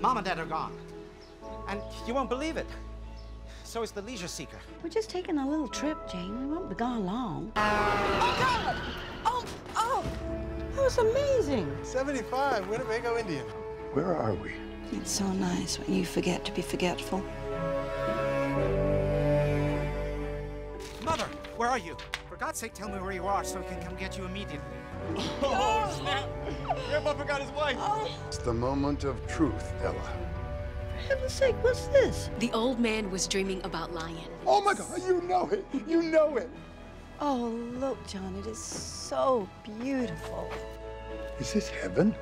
Mom and Dad are gone. And you won't believe it. So is the Leisure Seeker. We're just taking a little trip, Jane. We won't be gone long. Oh, God! Oh! That was amazing. 75, Winnebago, Indian. Where are we? It's so nice when you forget to be forgetful. Mother, where are you? For God's sake, tell me where you are so we can come get you immediately. Oh, snap! Grandpa forgot his wife. Oh. It's the moment of truth, Ella. For heaven's sake, what's this? The old man was dreaming about lions. Oh, my God, you know it. You know it. Oh, look, John, it is so beautiful. Is this heaven?